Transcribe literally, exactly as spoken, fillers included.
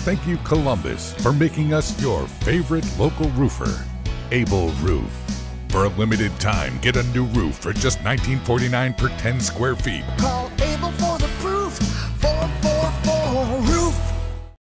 Thank you, Columbus, for making us your favorite local roofer, Able Roof. For a limited time, get a new roof for just nineteen forty-nine per ten square feet. Call